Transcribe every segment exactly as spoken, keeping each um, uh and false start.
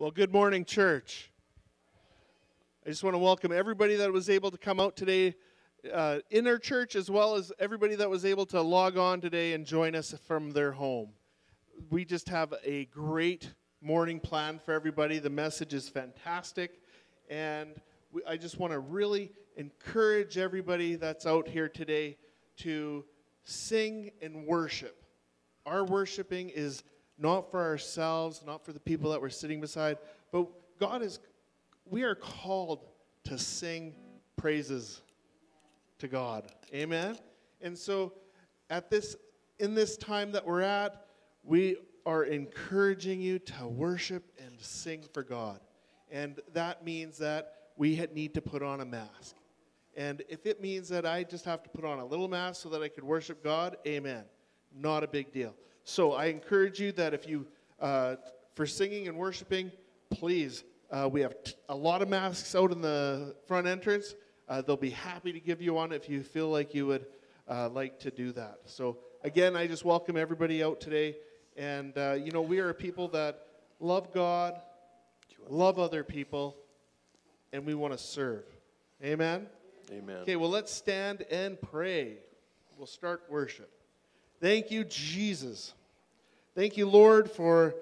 Well, good morning, church. I just want to welcome everybody that was able to come out today uh, in our church, as well as everybody that was able to log on today and join us from their home. We just have a great morning planned for everybody. The message is fantastic, and we, I just want to really encourage everybody that's out here today to sing and worship. Our worshiping is not for ourselves, not for the people that we're sitting beside, but God is, we are called to sing praises to God. Amen? And so at this, in this time that we're at, we are encouraging you to worship and sing for God. And that means that we need to put on a mask. And if it means that I just have to put on a little mask so that I could worship God, amen. Not a big deal. So I encourage you that if you, uh, for singing and worshiping, please, uh, we have t a lot of masks out in the front entrance. Uh, they'll be happy to give you one if you feel like you would uh, like to do that. So again, I just welcome everybody out today. And, uh, you know, we are a people that love God, love other people, and we want to serve. Amen? Amen. Okay, well, let's stand and pray. We'll start worship. Thank you, Jesus. Thank you, Lord, for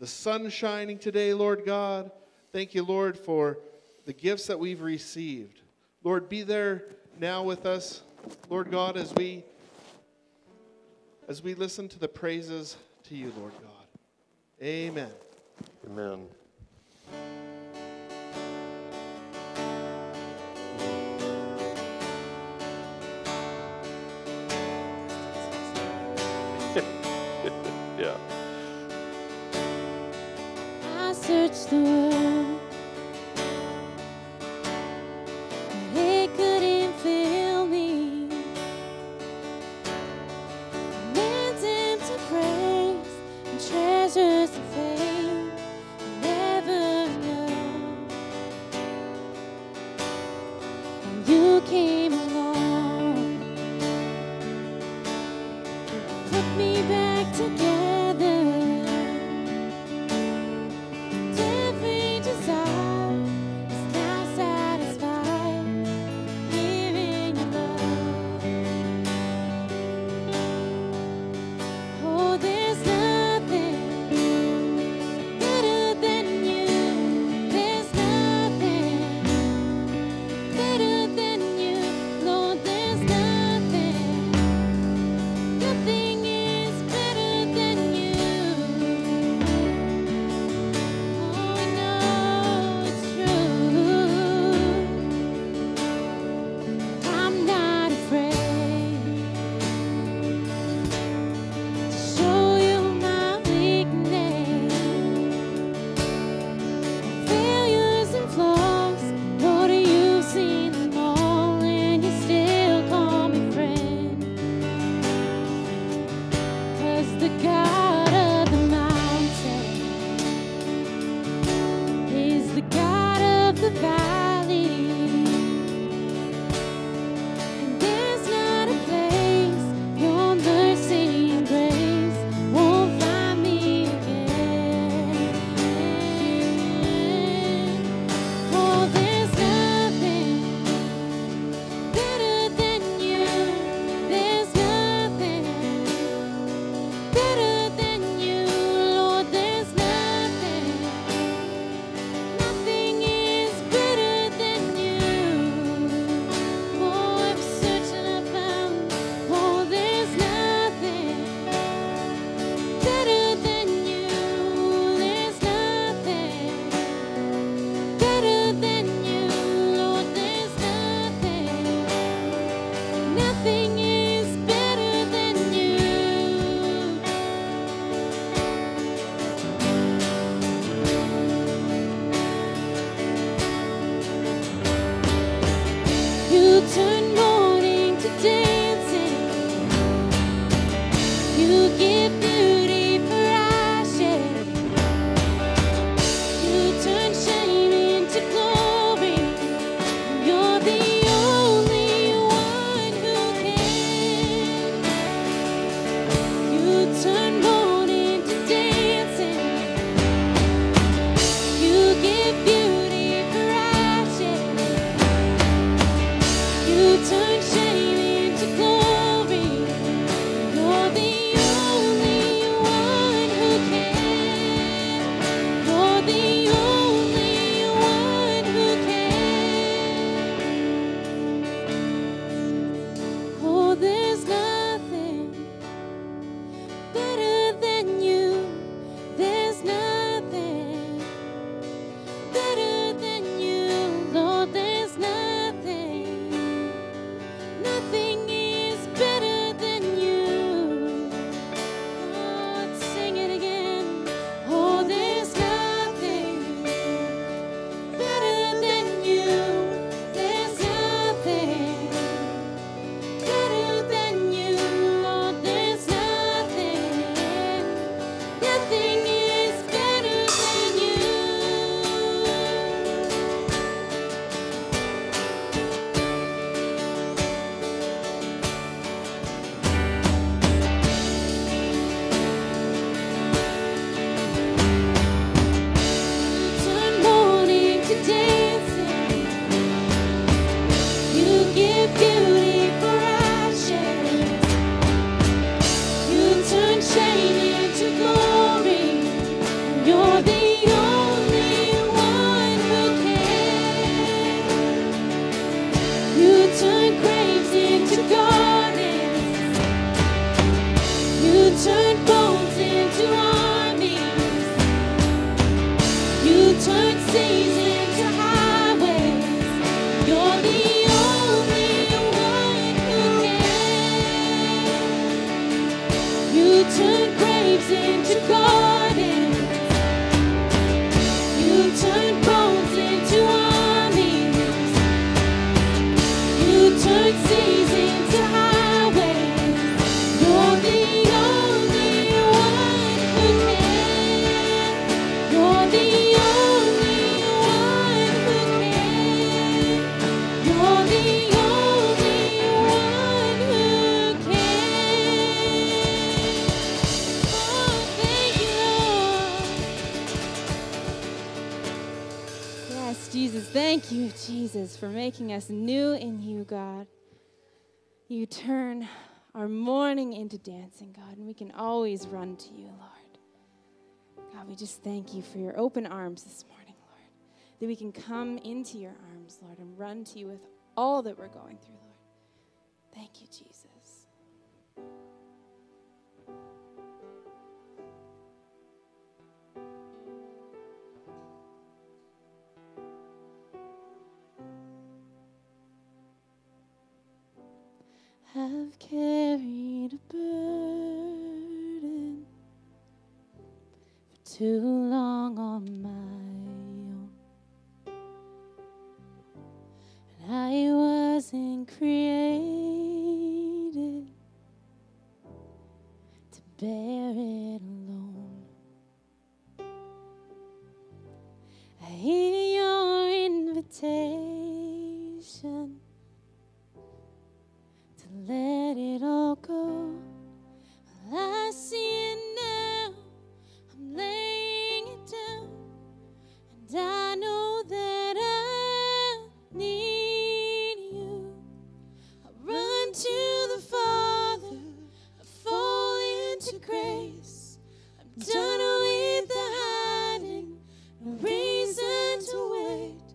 the sun shining today, Lord God. Thank you, Lord, for the gifts that we've received. Lord, be there now with us, Lord God, as we, as we listen to the praises to you, Lord God. Amen. Amen. Yeah. I searched the world, but it couldn't fill me. I meant him to praise and treasures of fame I never know. And you came along, and put me back together. There's nothing For making us new in you, God. You turn our mourning into dancing, God, and we can always run to you, Lord. God, we just thank you for your open arms this morning, Lord, that we can come into your arms, Lord, and run to you with all that we're going through, Lord. Thank you, Jesus. I've carried a burden for too long on my own, and I wasn't created to bear it alone. I hear your invitation. Let it all go. Well, I see it now. I'm laying it down, and I know that I need you. I run to the Father. I fall into grace. I'm done with the hiding. No reason to wait.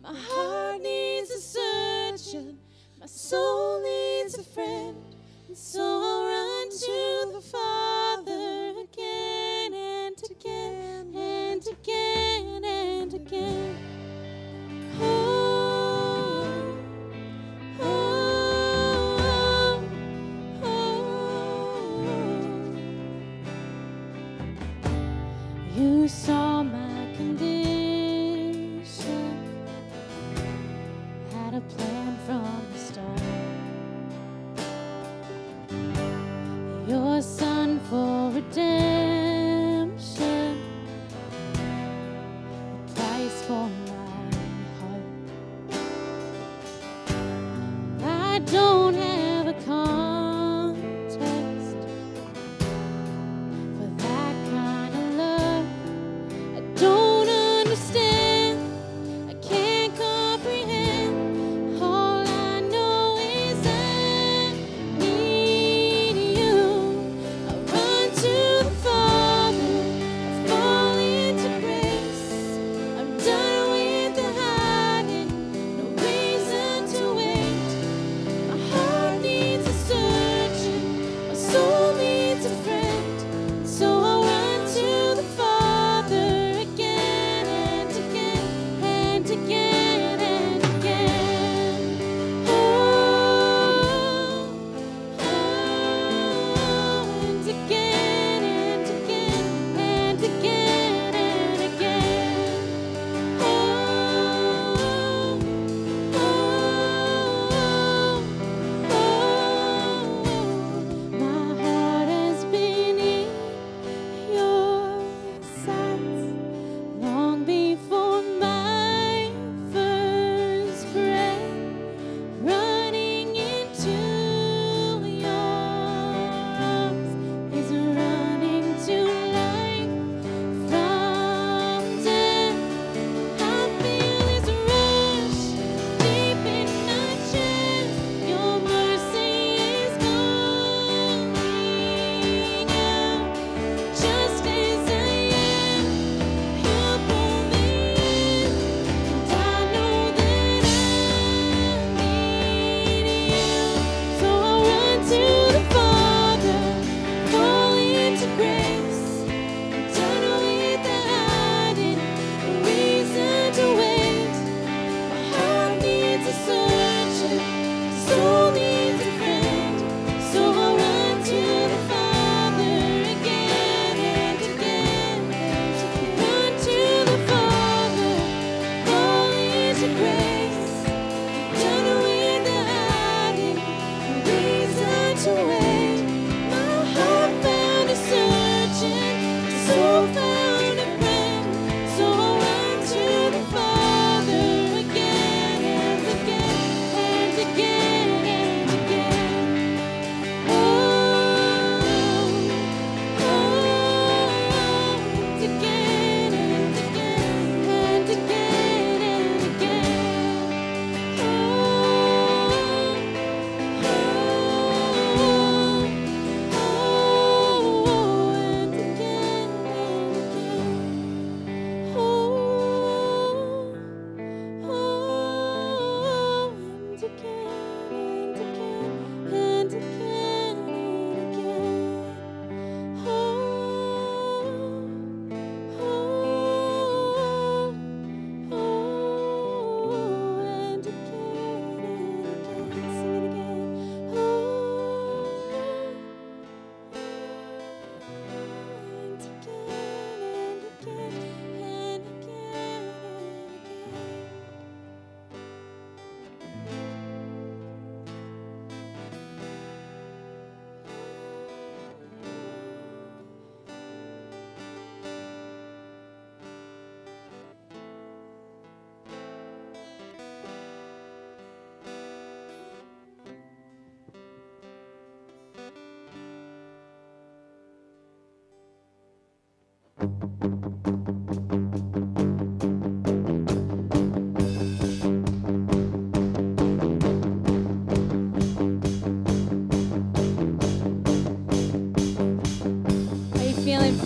My heart needs a surgeon. My soul needs a friend, and so I'll run to the Father again and again and again and again. Oh, oh, oh, oh, oh. You saw my condition, had a plan from the start. Your Son for redemption, the price for my heart. I don't have a context for that kind of love. I don't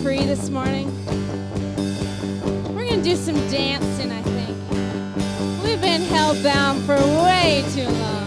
Free this morning. We're going to do some dancing, I think. We've been held down for way too long.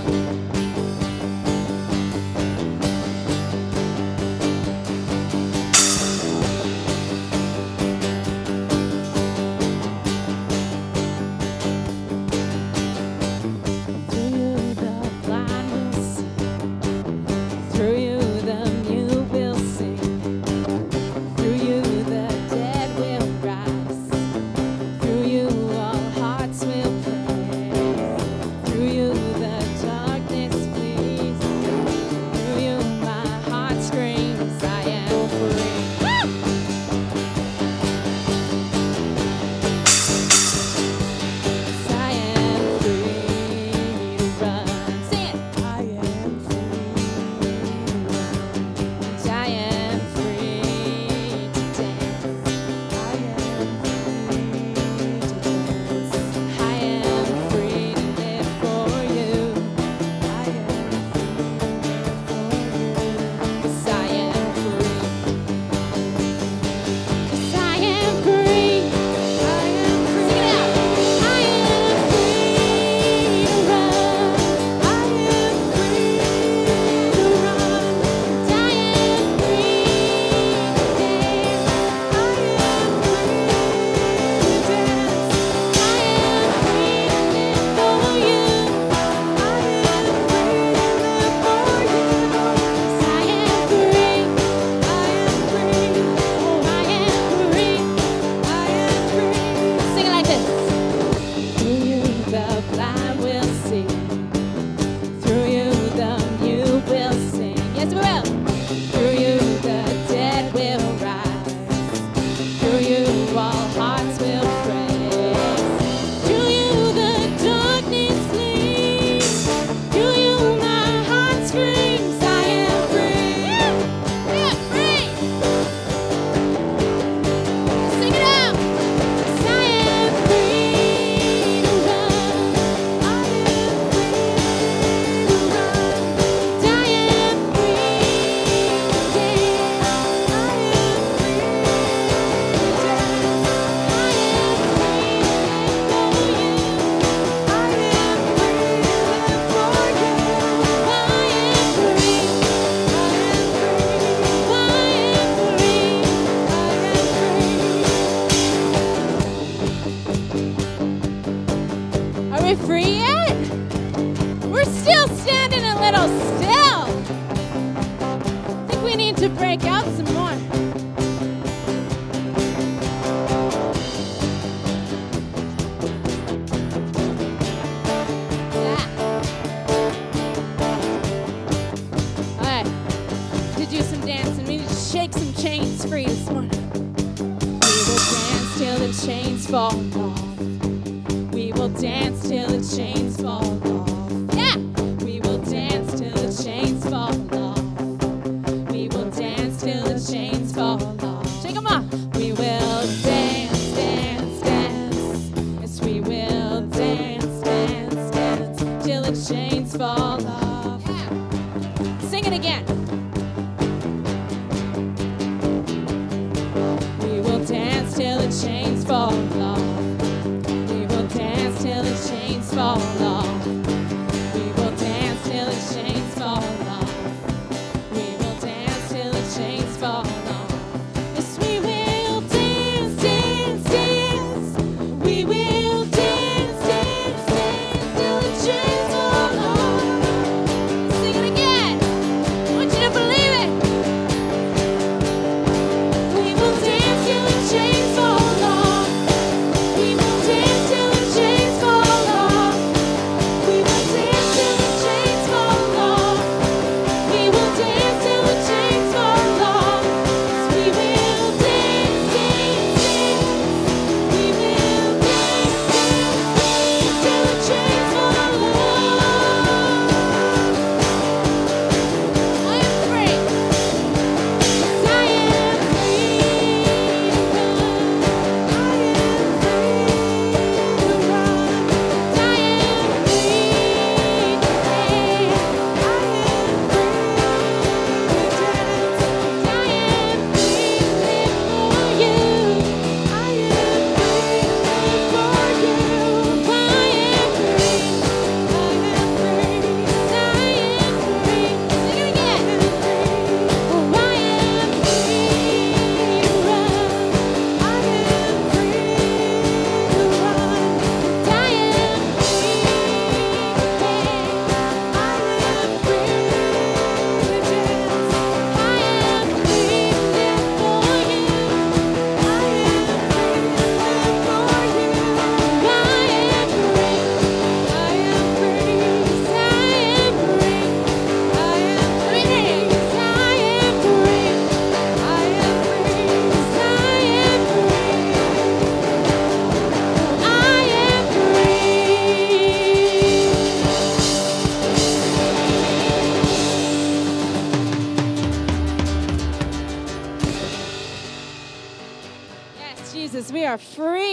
Chains fall off.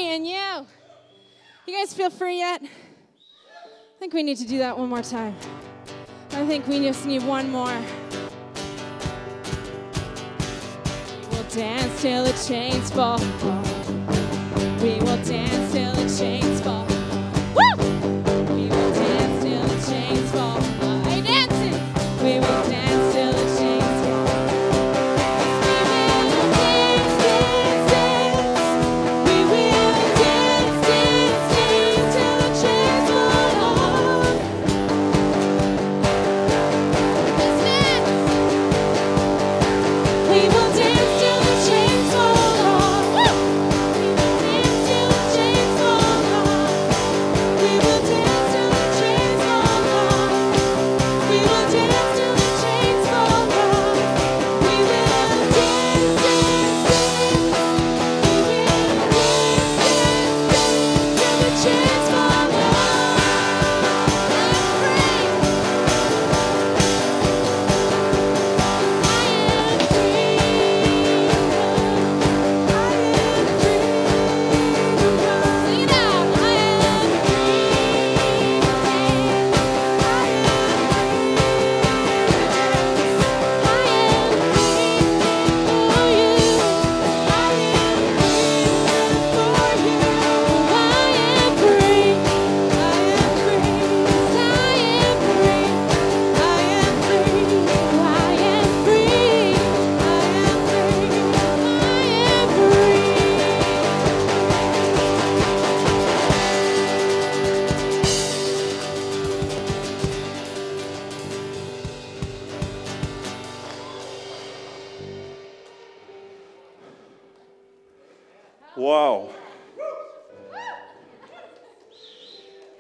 me and you. You guys feel free yet? I think we need to do that one more time. I think we just need one more. We'll dance till the chains fall. We will dance till the chains fall. Woo! We will dance till the chains fall. Are you dancing? We will dance.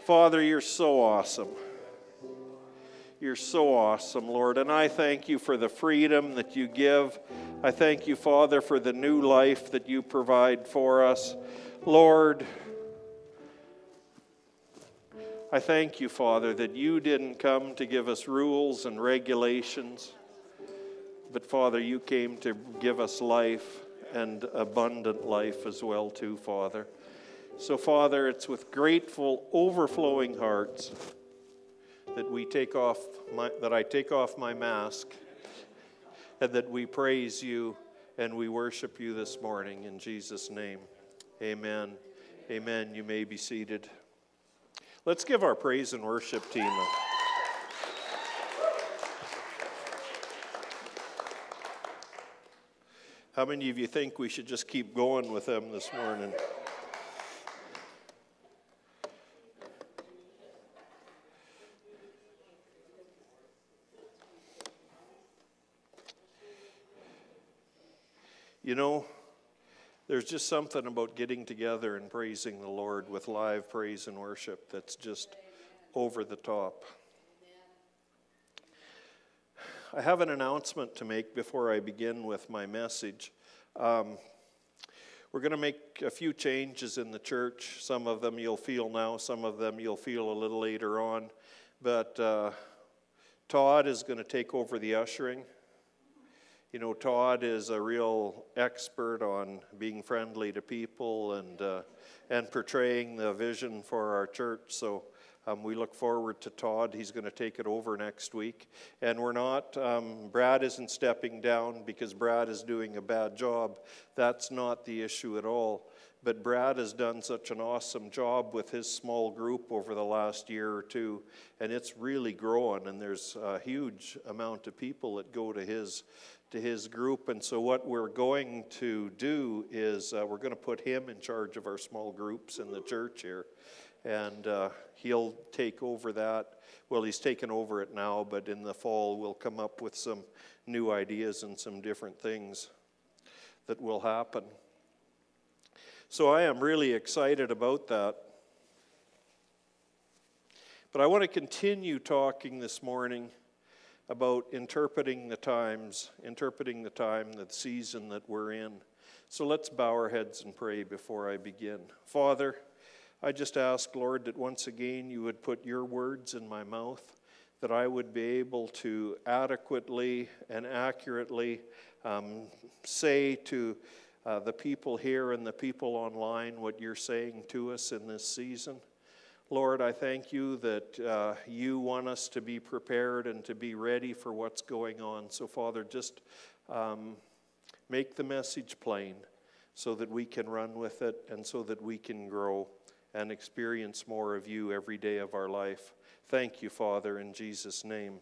Father, you're so awesome. You're so awesome, Lord. And I thank you for the freedom that you give. I thank you, Father, for the new life that you provide for us. Lord, I thank you, Father, that you didn't come to give us rules and regulations, but, Father, you came to give us life and abundant life as well, too, Father. So, Father, it's with grateful, overflowing hearts that we take off my, that I take off my mask, and that we praise you and we worship you this morning in Jesus' name. Amen. Amen. You may be seated. Let's give our praise and worship team a how many of you think we should just keep going with them this morning? You know, there's just something about getting together and praising the Lord with live praise and worship that's just over the top. I have an announcement to make before I begin with my message. Um, we're going to make a few changes in the church. Some of them you'll feel now, some of them you'll feel a little later on. But uh, Todd is going to take over the ushering. You know, Todd is a real expert on being friendly to people and uh, and portraying the vision for our church. So um, we look forward to Todd. He's going to take it over next week. And we're not, um, Brad isn't stepping down because Brad is doing a bad job. That's not the issue at all. But Brad has done such an awesome job with his small group over the last year or two, and it's really growing, and there's a huge amount of people that go to his to his group. And so what we're going to do is uh, we're going to put him in charge of our small groups in the church here, and uh, he'll take over that. Well, he's taken over it now, but in the fall we'll come up with some new ideas and some different things that will happen. So I am really excited about that. But I want to continue talking this morning about interpreting the times, interpreting the time, the season that we're in. So let's bow our heads and pray before I begin. Father, I just ask, Lord, that once again you would put your words in my mouth, that I would be able to adequately and accurately um, say to uh, the people here and the people online, what you're saying to us in this season. Lord, I thank you that uh, you want us to be prepared and to be ready for what's going on. So, Father, just um, make the message plain so that we can run with it and so that we can grow and experience more of you every day of our life. Thank you, Father, in Jesus' name.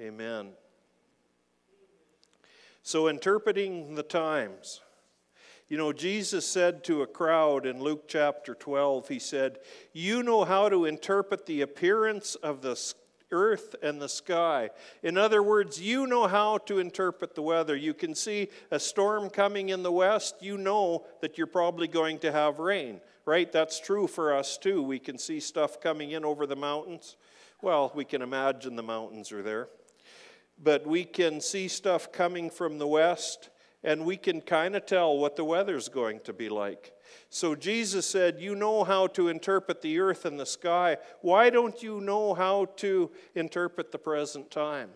Amen. So, interpreting the times. You know, Jesus said to a crowd in Luke chapter twelve, he said, "You know how to interpret the appearance of the earth and the sky." In other words, you know how to interpret the weather. You can see a storm coming in the west, you know that you're probably going to have rain, right? That's true for us too. We can see stuff coming in over the mountains. Well, we can imagine the mountains are there. But we can see stuff coming from the west, and we can kind of tell what the weather's going to be like. So Jesus said, you know how to interpret the earth and the sky. Why don't you know how to interpret the present time?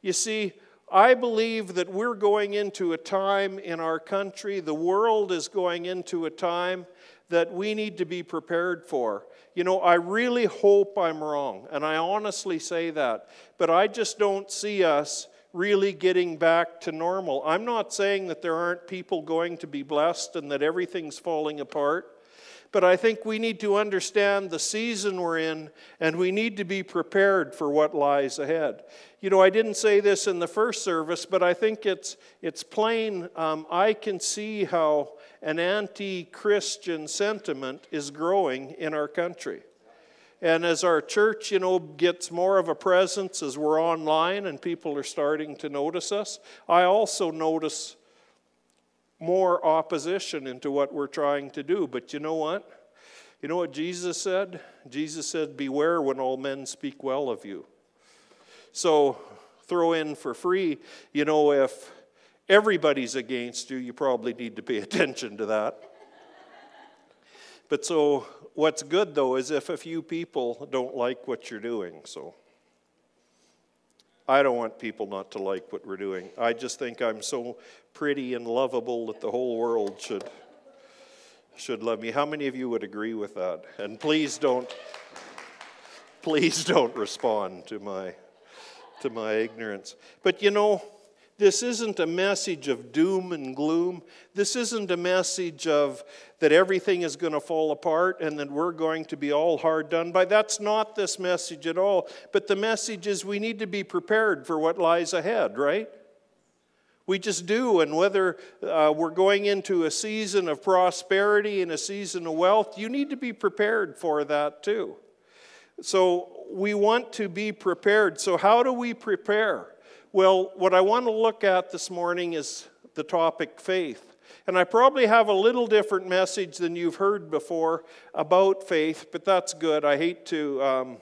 You see, I believe that we're going into a time in our country, the world is going into a time that we need to be prepared for. You know, I really hope I'm wrong, and I honestly say that, but I just don't see us really getting back to normal. I'm not saying that there aren't people going to be blessed and that everything's falling apart, but I think we need to understand the season we're in, and we need to be prepared for what lies ahead. You know, I didn't say this in the first service, but I think it's, it's plain. Um, I can see how an anti-Christian sentiment is growing in our country. And as our church, you know, gets more of a presence, as we're online and people are starting to notice us, I also notice more opposition into what we're trying to do. But you know what? You know what Jesus said? Jesus said, "Beware when all men speak well of you." So throw in for free, you know, if everybody's against you, you probably need to pay attention to that. But so what's good, though, is if a few people don't like what you're doing. So I don't want people not to like what we're doing. I just think I'm so pretty and lovable that the whole world should, should love me. How many of you would agree with that? And please don't, please don't respond to my, to my ignorance. But you know, this isn't a message of doom and gloom. This isn't a message of that everything is going to fall apart and that we're going to be all hard done by. That's not this message at all. But the message is we need to be prepared for what lies ahead, right? We just do, and whether uh, we're going into a season of prosperity and a season of wealth, you need to be prepared for that too. So we want to be prepared. So how do we prepare? Well, what I want to look at this morning is the topic faith. And I probably have a little different message than you've heard before about faith, but that's good. I hate to um,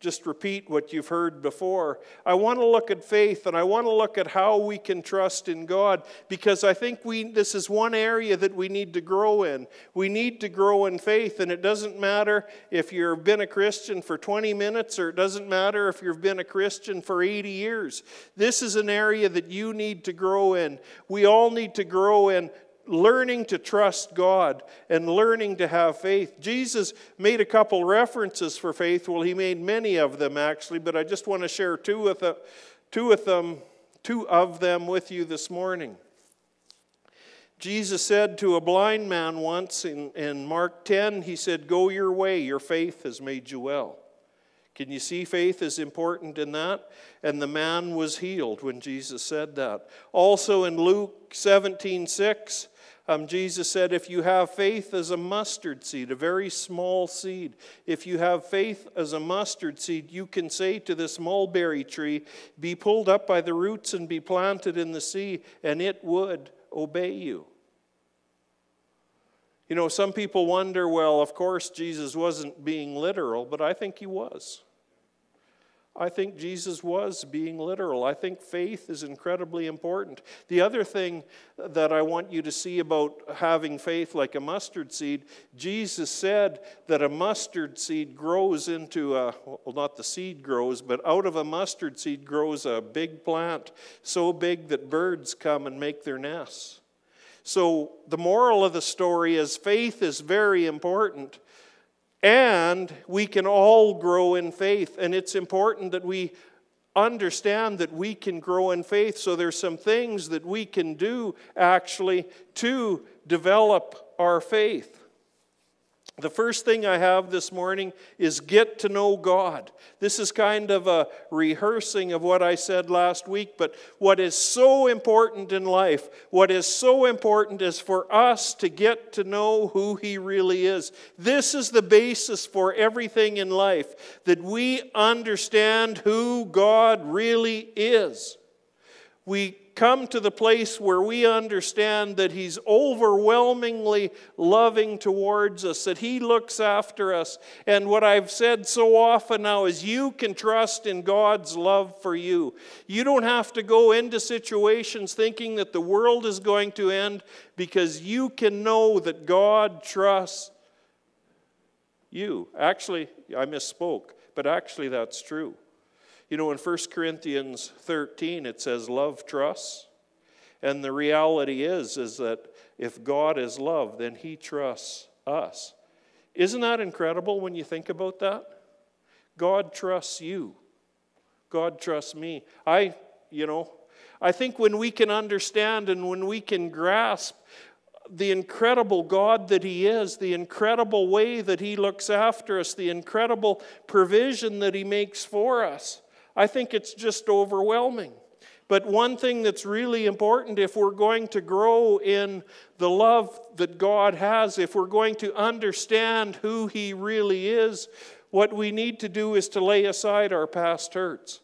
just repeat what you've heard before. I want to look at faith, and I want to look at how we can trust in God, because I think we this is one area that we need to grow in. We need to grow in faith, and it doesn't matter if you've been a Christian for twenty minutes, or it doesn't matter if you've been a Christian for eighty years. This is an area that you need to grow in. We all need to grow in learning to trust God and learning to have faith. Jesus made a couple references for faith. Well, he made many of them, actually, but I just want to share two of them, two of them, two of them with you this morning. Jesus said to a blind man once in, in Mark ten, he said, "Go your way, your faith has made you well." Can you see faith is important in that? And the man was healed when Jesus said that. Also in Luke seventeen six, Um, Jesus said, if you have faith as a mustard seed, a very small seed, if you have faith as a mustard seed, you can say to this mulberry tree, be pulled up by the roots and be planted in the sea, and it would obey you. You know, some people wonder, well, of course, Jesus wasn't being literal, but I think he was. I think Jesus was being literal. I think faith is incredibly important. The other thing that I want you to see about having faith like a mustard seed, Jesus said that a mustard seed grows into a, well, not the seed grows, but out of a mustard seed grows a big plant, so big that birds come and make their nests. So the moral of the story is faith is very important. And we can all grow in faith. And it's important that we understand that we can grow in faith. So there's some things that we can do actually to develop our faith. The first thing I have this morning is get to know God. This is kind of a rehearsing of what I said last week, but what is so important in life, what is so important is for us to get to know who He really is. This is the basis for everything in life, that we understand who God really is. We come to the place where we understand that He's overwhelmingly loving towards us, that He looks after us. And what I've said so often now is you can trust in God's love for you. You don't have to go into situations thinking that the world is going to end, because you can know that God trusts you. Actually, I misspoke, but actually that's true. You know, in First Corinthians thirteen, it says love trusts. And the reality is, is that if God is love, then He trusts us. Isn't that incredible when you think about that? God trusts you. God trusts me. I, you know, I think when we can understand and when we can grasp the incredible God that He is, the incredible way that He looks after us, the incredible provision that He makes for us, I think it's just overwhelming. But one thing that's really important, if we're going to grow in the love that God has, if we're going to understand who He really is, what we need to do is to lay aside our past hurts.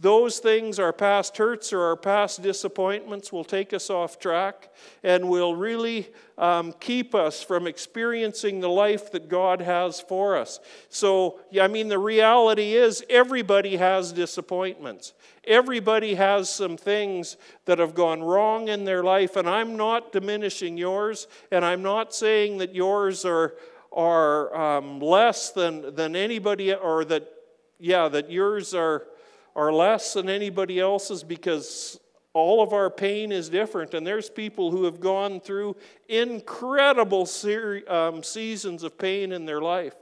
Those things, our past hurts or our past disappointments, will take us off track and will really um, keep us from experiencing the life that God has for us. So, I mean, the reality is everybody has disappointments. Everybody has some things that have gone wrong in their life, and I'm not diminishing yours, and I'm not saying that yours are, are um, less than, than anybody, or that, yeah, that yours are... are less than anybody else's, because all of our pain is different. And there's people who have gone through incredible ser- um, seasons of pain in their life.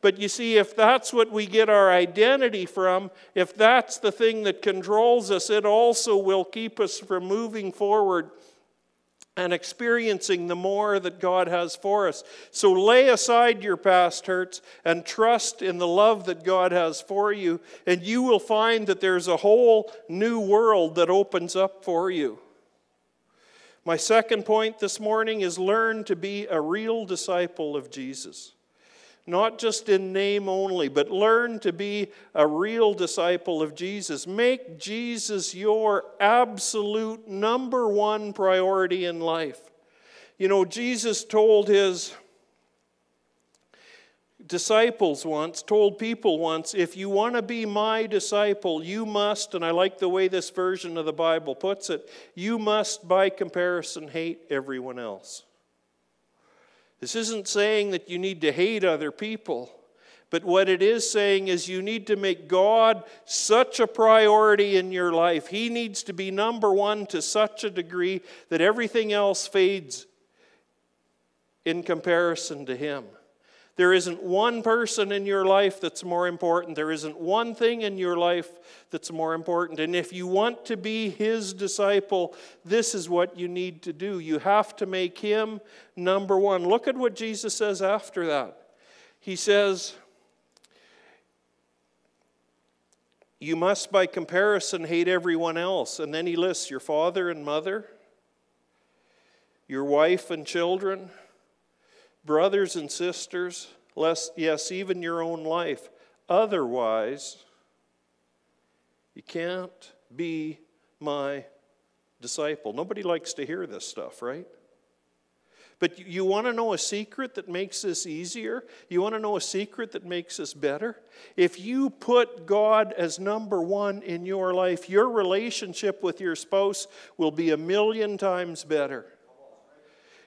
But you see, if that's what we get our identity from, if that's the thing that controls us, it also will keep us from moving forward and experiencing the more that God has for us. So lay aside your past hurts and trust in the love that God has for you, and you will find that there's a whole new world that opens up for you. My second point this morning is learn to be a real disciple of Jesus. Not just in name only, but learn to be a real disciple of Jesus. Make Jesus your absolute number one priority in life. You know, Jesus told his disciples once, told people once, if you want to be my disciple, you must, and I like the way this version of the Bible puts it, you must by comparison hate everyone else. This isn't saying that you need to hate other people, but what it is saying is you need to make God such a priority in your life. He needs to be number one to such a degree that everything else fades in comparison to Him. There isn't one person in your life that's more important. There isn't one thing in your life that's more important. And if you want to be His disciple, this is what you need to do. You have to make Him number one. Look at what Jesus says after that. He says, you must by comparison hate everyone else. And then He lists your father and mother, your wife and children, brothers and sisters, less, yes, even your own life. Otherwise, you can't be my disciple. Nobody likes to hear this stuff, right? But you, you want to know a secret that makes this easier? You want to know a secret that makes this better? If you put God as number one in your life, your relationship with your spouse will be a million times better.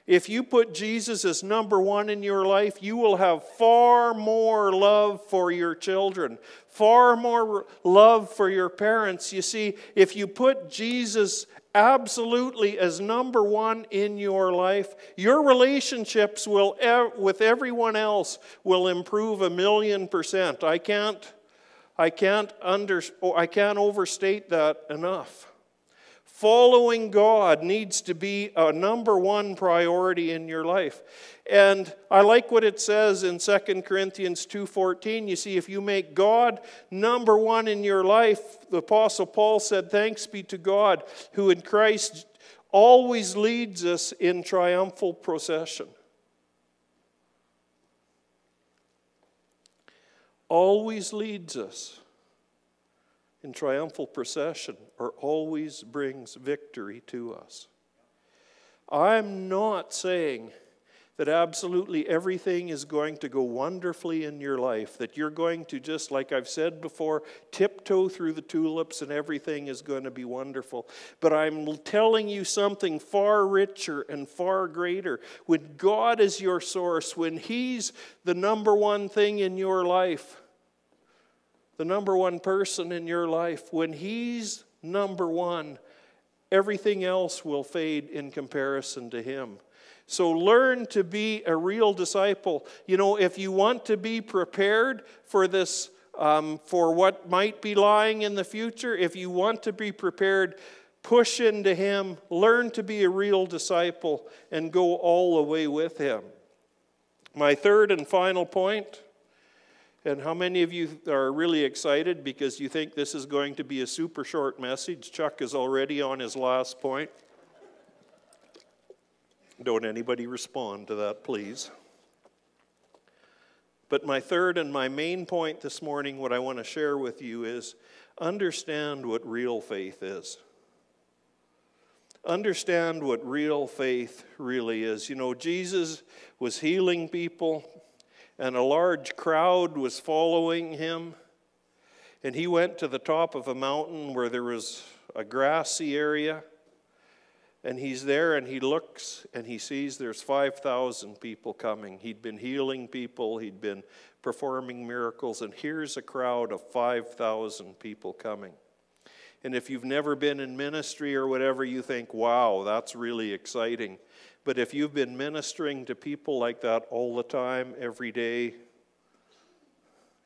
If you put Jesus as number one in your life, you will have far more love for your children, far more love for your parents. You see, if you put Jesus absolutely as number one in your life, your relationships will with everyone else will improve a million percent. I can't, I can't under, I can't overstate that enough. Following God needs to be a number one priority in your life. And I like what it says in Second Corinthians two fourteen. You see, if you make God number one in your life, the Apostle Paul said, "Thanks be to God, who in Christ always leads us in triumphal procession." Always leads us in triumphal procession, or always brings victory to us. I'm not saying that absolutely everything is going to go wonderfully in your life, that you're going to just, like I've said before, tiptoe through the tulips and everything is going to be wonderful. But I'm telling you something far richer and far greater. When God is your source, when He's the number one thing in your life, the number one person in your life, when He's number one, everything else will fade in comparison to Him. So learn to be a real disciple. You know, if you want to be prepared for this, um, for what might be lying in the future, if you want to be prepared, push into Him, learn to be a real disciple, and go all the way with Him. My third and final point. And how many of you are really excited because you think this is going to be a super short message? Chuck is already on his last point. Don't anybody respond to that, please. But my third and my main point this morning, what I want to share with you is, understand what real faith is. Understand what real faith really is. You know, Jesus was healing people, and a large crowd was following Him. And He went to the top of a mountain where there was a grassy area. And He's there, and He looks, and He sees there's five thousand people coming. He'd been healing people. He'd been performing miracles. And here's a crowd of five thousand people coming. And if you've never been in ministry or whatever, you think, wow, that's really exciting. But if you've been ministering to people like that all the time, every day,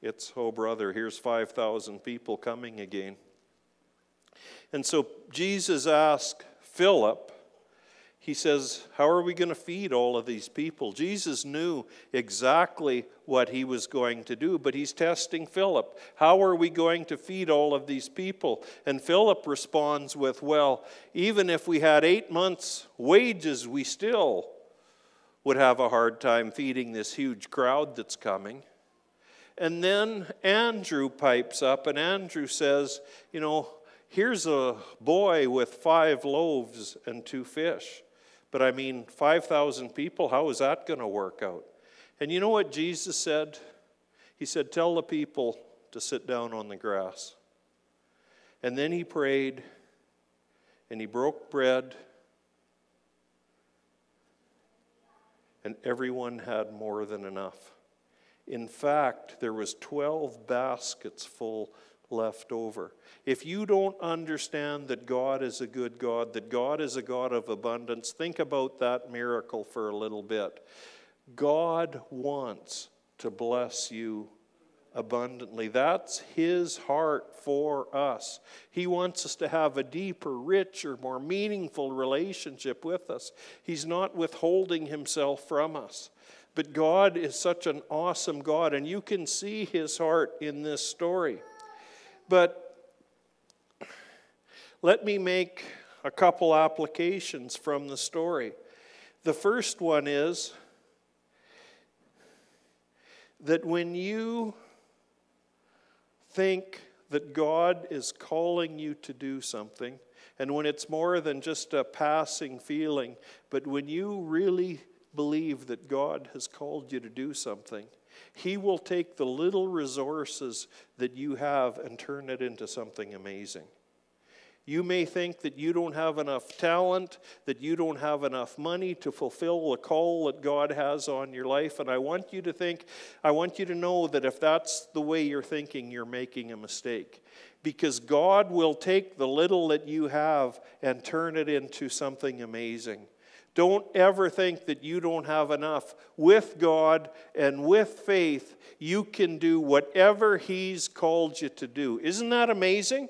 it's, oh brother, here's five thousand people coming again. And so Jesus asked Philip, He says, how are we going to feed all of these people? Jesus knew exactly what He was going to do, but He's testing Philip. How are we going to feed all of these people? And Philip responds with, well, even if we had eight months' wages, we still would have a hard time feeding this huge crowd that's coming. And then Andrew pipes up, and Andrew says, you know, here's a boy with five loaves and two fish. But I mean, five thousand people, how is that going to work out? And you know what Jesus said? He said, tell the people to sit down on the grass. And then He prayed, and He broke bread, and everyone had more than enough. In fact, there was twelve baskets full left over. If you don't understand that God is a good God, that God is a God of abundance, think about that miracle for a little bit. God wants to bless you abundantly. That's His heart for us. He wants us to have a deeper, richer, more meaningful relationship with us. He's not withholding Himself from us. But God is such an awesome God, and you can see His heart in this story. But let me make a couple applications from the story. The first one is that when you think that God is calling you to do something, and when it's more than just a passing feeling, but when you really believe that God has called you to do something, He will take the little resources that you have and turn it into something amazing. You may think that you don't have enough talent, that you don't have enough money to fulfill the call that God has on your life. And I want you to think, I want you to know that if that's the way you're thinking, you're making a mistake. Because God will take the little that you have and turn it into something amazing. Don't ever think that you don't have enough. With God and with faith, you can do whatever He's called you to do. Isn't that amazing?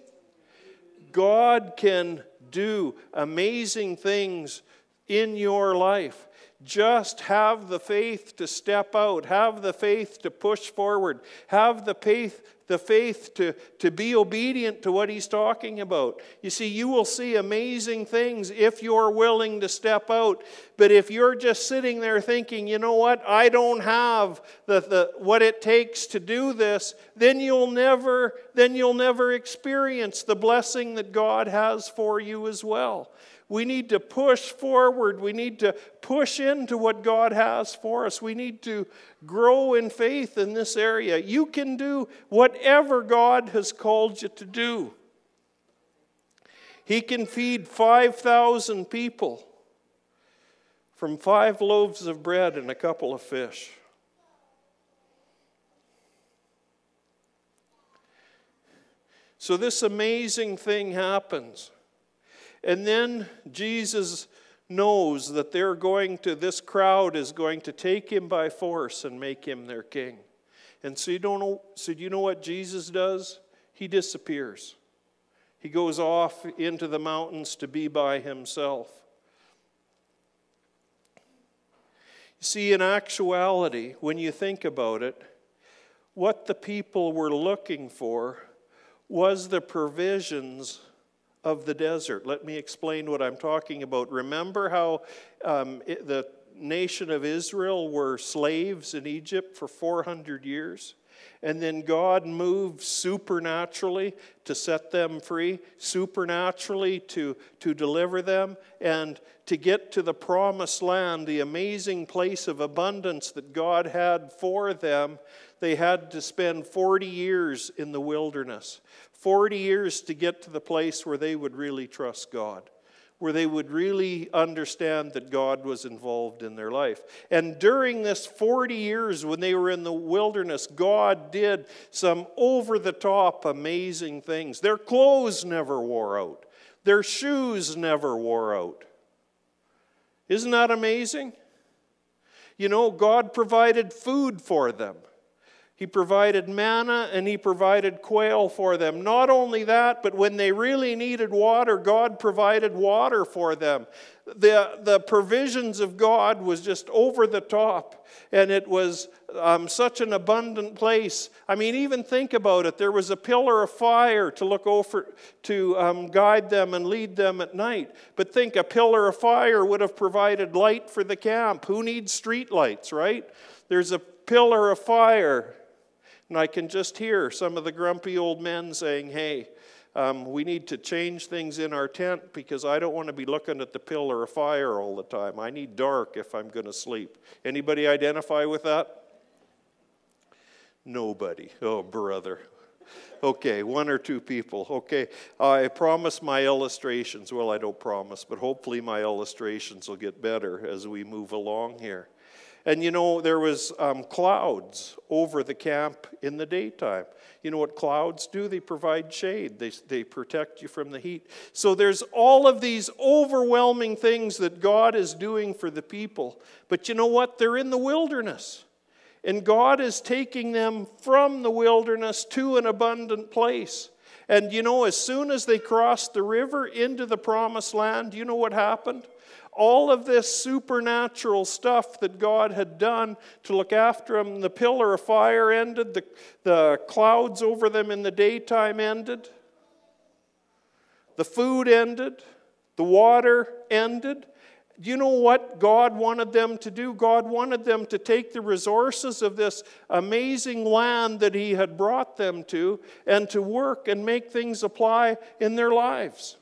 God can do amazing things in your life. Just have the faith to step out. Have the faith to push forward. Have the faith the faith to, to be obedient to what He's talking about. You see, you will see amazing things if you're willing to step out. But if you're just sitting there thinking, you know what, I don't have the, the, what it takes to do this, then you'll never, then you'll never experience the blessing that God has for you as well. We need to push forward. We need to push into what God has for us. We need to grow in faith in this area. You can do whatever God has called you to do. He can feed five thousand people from five loaves of bread and a couple of fish. So this amazing thing happens. And then Jesus knows that they're going to, this crowd is going to take Him by force and make Him their king. And so you don't know, so you know what Jesus does? He disappears. He goes off into the mountains to be by Himself. You see, in actuality, when you think about it, what the people were looking for was the provisions of the desert. Let me explain what I'm talking about. Remember how um, it, the nation of Israel were slaves in Egypt for four hundred years? And then God moved supernaturally to set them free, supernaturally to, to deliver them, and to get to the promised land, the amazing place of abundance that God had for them. They had to spend forty years in the wilderness. forty years to get to the place where they would really trust God, where they would really understand that God was involved in their life. And during this forty years when they were in the wilderness, God did some over-the-top amazing things. Their clothes never wore out. Their shoes never wore out. Isn't that amazing? You know, God provided food for them. He provided manna and He provided quail for them. Not only that, but when they really needed water, God provided water for them. The, the provisions of God was just over the top. And it was um, such an abundant place. I mean, even think about it. There was a pillar of fire to look over, to um, guide them and lead them at night. But think, a pillar of fire would have provided light for the camp. Who needs street lights, right? There's a pillar of fire. And I can just hear some of the grumpy old men saying, hey, um, we need to change things in our tent because I don't want to be looking at the pillar of fire all the time. I need dark if I'm going to sleep. Anybody identify with that? Nobody. Oh, brother. Okay, one or two people. Okay, I promise my illustrations. Well, I don't promise, but hopefully my illustrations will get better as we move along here. And you know, there was um, clouds over the camp in the daytime. You know what clouds do? They provide shade. They, they protect you from the heat. So there's all of these overwhelming things that God is doing for the people. But you know what? They're in the wilderness. And God is taking them from the wilderness to an abundant place. And you know, as soon as they crossed the river into the promised land, you know what happened? All of this supernatural stuff that God had done to look after them, the pillar of fire ended, the, the clouds over them in the daytime ended, the food ended, the water ended. Do you know what God wanted them to do? God wanted them to take the resources of this amazing land that He had brought them to and to work and make things apply in their lives.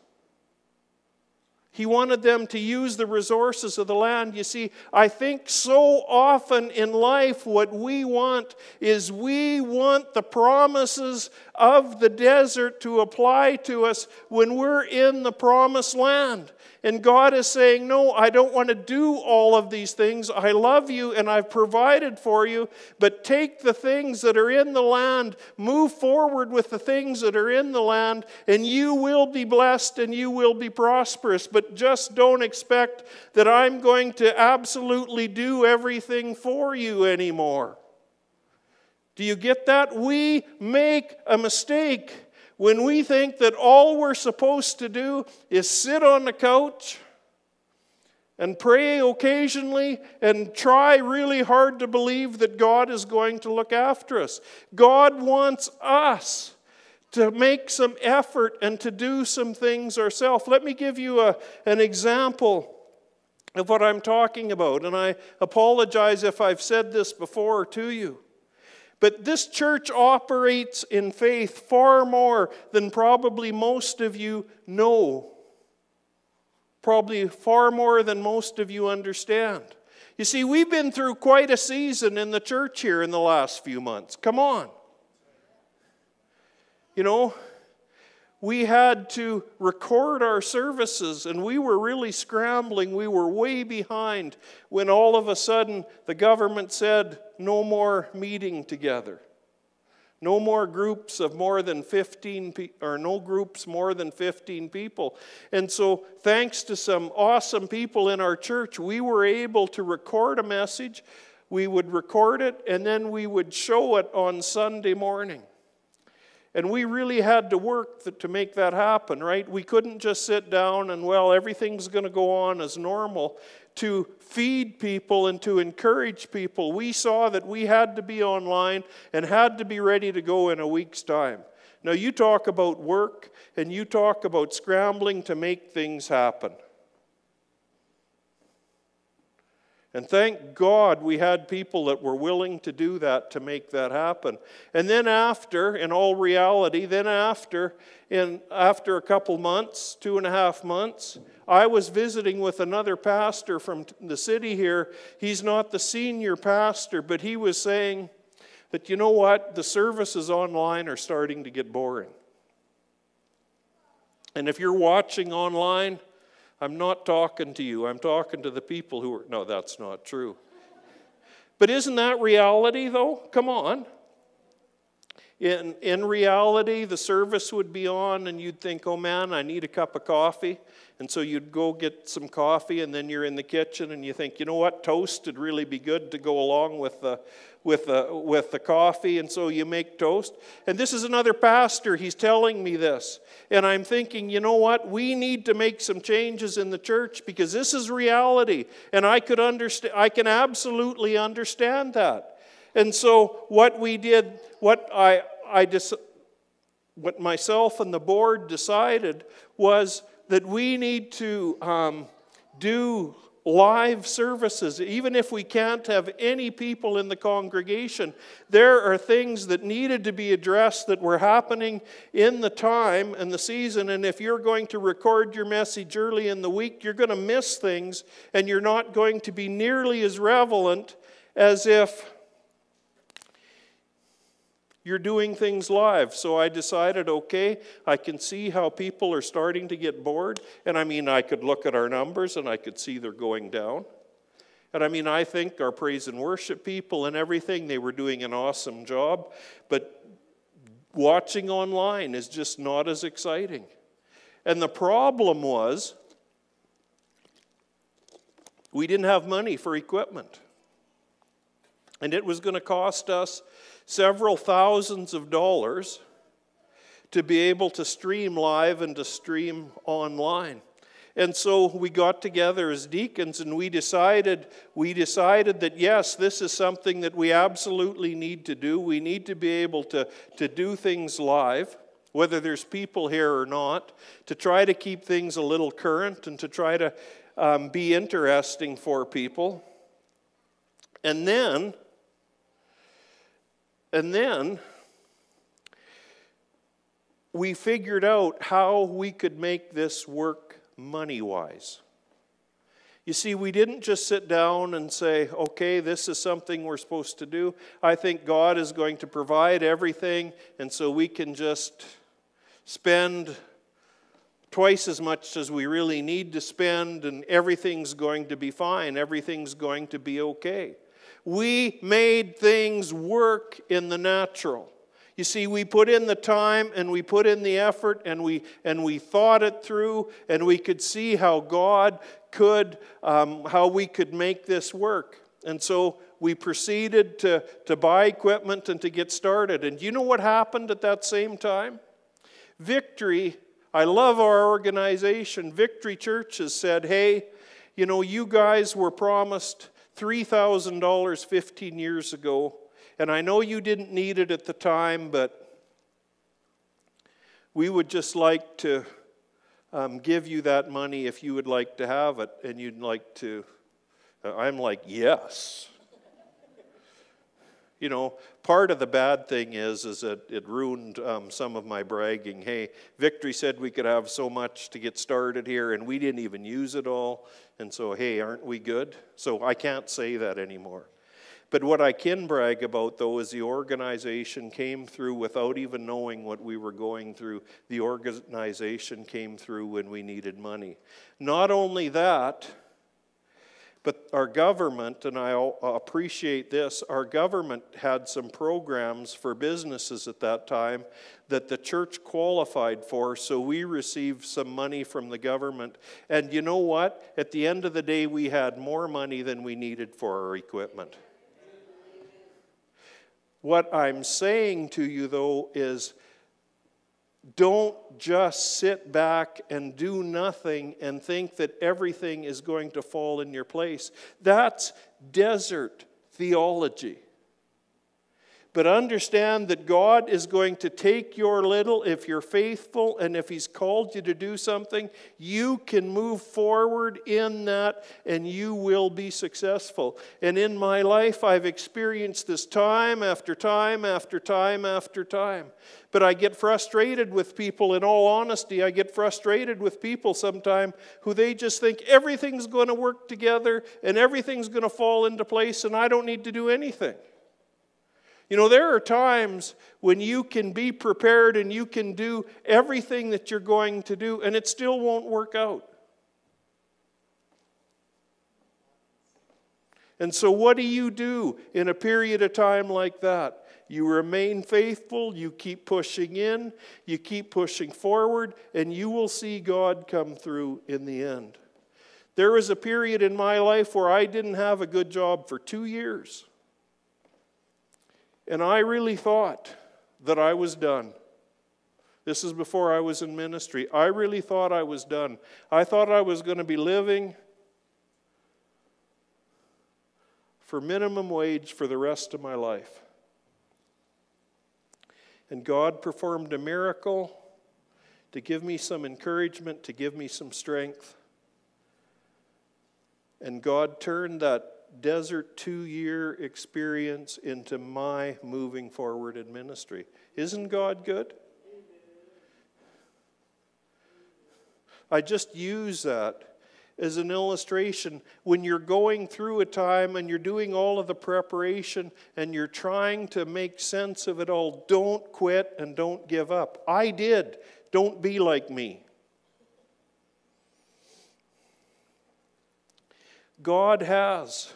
He wanted them to use the resources of the land. You see, I think so often in life what we want is we want the promises of the desert to apply to us when we're in the promised land. And God is saying, no, I don't want to do all of these things. I love you and I've provided for you, but take the things that are in the land, move forward with the things that are in the land, and you will be blessed and you will be prosperous. But just don't expect that I'm going to absolutely do everything for you anymore. Do you get that? We make a mistake when we think that all we're supposed to do is sit on the couch and pray occasionally and try really hard to believe that God is going to look after us. God wants us to make some effort and to do some things ourselves. Let me give you a, an example of what I'm talking about. And I apologize if I've said this before to you. But this church operates in faith far more than probably most of you know. Probably far more than most of you understand. You see, we've been through quite a season in the church here in the last few months. Come on. You know, we had to record our services and we were really scrambling. We were way behind when all of a sudden the government said no more meeting together. No more groups of more than fifteen pe- or no groups more than fifteen people. And so thanks to some awesome people in our church, we were able to record a message. We would record it and then we would show it on Sunday morning. And we really had to work to make that happen, right? We couldn't just sit down and, well, everything's going to go on as normal. To feed people and to encourage people, we saw that we had to be online and had to be ready to go in a week's time. Now, you talk about work and you talk about scrambling to make things happen. And thank God we had people that were willing to do that, to make that happen. And then after, in all reality, then after, in, after a couple months, two and a half months, I was visiting with another pastor from the city here. He's not the senior pastor, but he was saying that, you know what, the services online are starting to get boring. And if you're watching online, I'm not talking to you. I'm talking to the people who are... No, that's not true. But isn't that reality, though? Come on. In, in reality, the service would be on, and you'd think, oh, man, I need a cup of coffee. And so you'd go get some coffee, and then you're in the kitchen, and you think, you know what? Toast would really be good to go along with the, with the, with the coffee, and so you make toast. And this is another pastor. He's telling me this. And I'm thinking, you know what? We need to make some changes in the church because this is reality, and I could understand. I can absolutely understand that. And so what we did, what I, I dis, what myself and the board decided was that we need to um, do live services. Even if we can't have any people in the congregation, there are things that needed to be addressed that were happening in the time and the season. And if you're going to record your message early in the week, you're going to miss things and you're not going to be nearly as relevant as if you're doing things live. So I decided, okay, I can see how people are starting to get bored. And I mean, I could look at our numbers and I could see they're going down. And I mean, I think our praise and worship people and everything, they were doing an awesome job. But watching online is just not as exciting. And the problem was, we didn't have money for equipment. And it was going to cost us several thousands of dollars to be able to stream live and to stream online. And so we got together as deacons and we decided, we decided that yes, this is something that we absolutely need to do. We need to be able to, to do things live, whether there's people here or not, to try to keep things a little current and to try to um, be interesting for people. And then... And then we figured out how we could make this work money-wise. You see, we didn't just sit down and say, okay, this is something we're supposed to do. I think God is going to provide everything, and so we can just spend twice as much as we really need to spend, and everything's going to be fine. Everything's going to be okay. We made things work in the natural. You see, we put in the time and we put in the effort and we and we thought it through, and we could see how God could, um, how we could make this work. And so we proceeded to, to buy equipment and to get started. And you know what happened at that same time? Victory, I love our organization, Victory Church has said, hey, you know, you guys were promised three thousand dollars fifteen years ago. And I know you didn't need it at the time, but we would just like to um, give you that money if you would like to have it, and you'd like to. Uh, I'm like, yes. You know, part of the bad thing is, is that it ruined um, some of my bragging. Hey, Victory said we could have so much to get started here, and we didn't even use it all. And so, hey, aren't we good? So I can't say that anymore. But what I can brag about, though, is the organization came through without even knowing what we were going through. The organization came through when we needed money. Not only that, but our government, and I appreciate this, our government had some programs for businesses at that time that the church qualified for, so we received some money from the government. And you know what? At the end of the day, we had more money than we needed for our equipment. What I'm saying to you, though, is don't just sit back and do nothing and think that everything is going to fall in your place. That's desert theology. But understand that God is going to take your little, if you're faithful, and if He's called you to do something, you can move forward in that and you will be successful. And in my life, I've experienced this time after time after time after time. But I get frustrated with people, in all honesty, I get frustrated with people sometimes who they just think everything's going to work together and everything's going to fall into place and I don't need to do anything. You know, there are times when you can be prepared and you can do everything that you're going to do and it still won't work out. And so what do you do in a period of time like that? You remain faithful, you keep pushing in, you keep pushing forward, and you will see God come through in the end. There was a period in my life where I didn't have a good job for two years. And I really thought that I was done. This is before I was in ministry. I really thought I was done. I thought I was going to be living for minimum wage for the rest of my life. And God performed a miracle to give me some encouragement, to give me some strength. And God turned that desert two-year experience into my moving forward in ministry. Isn't God good? I just use that as an illustration. When you're going through a time and you're doing all of the preparation and you're trying to make sense of it all, don't quit and don't give up. I did. Don't be like me. God has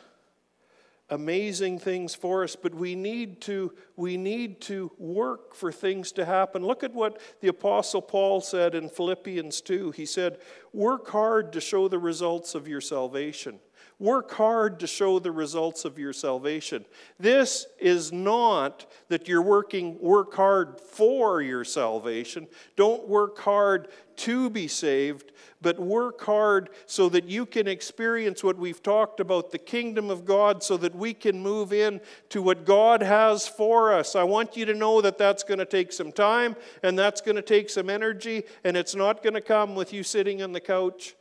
amazing things for us, but we need to we need to work for things to happen. Look at what the Apostle Paul said in Philippians two. He said, work hard to show the results of your salvation. Work hard to show the results of your salvation. This is not that you're working, work hard for your salvation. Don't work hard to be saved, but work hard so that you can experience what we've talked about, the kingdom of God, so that we can move in to what God has for us. I want you to know that that's going to take some time, and that's going to take some energy, and it's not going to come with you sitting on the couch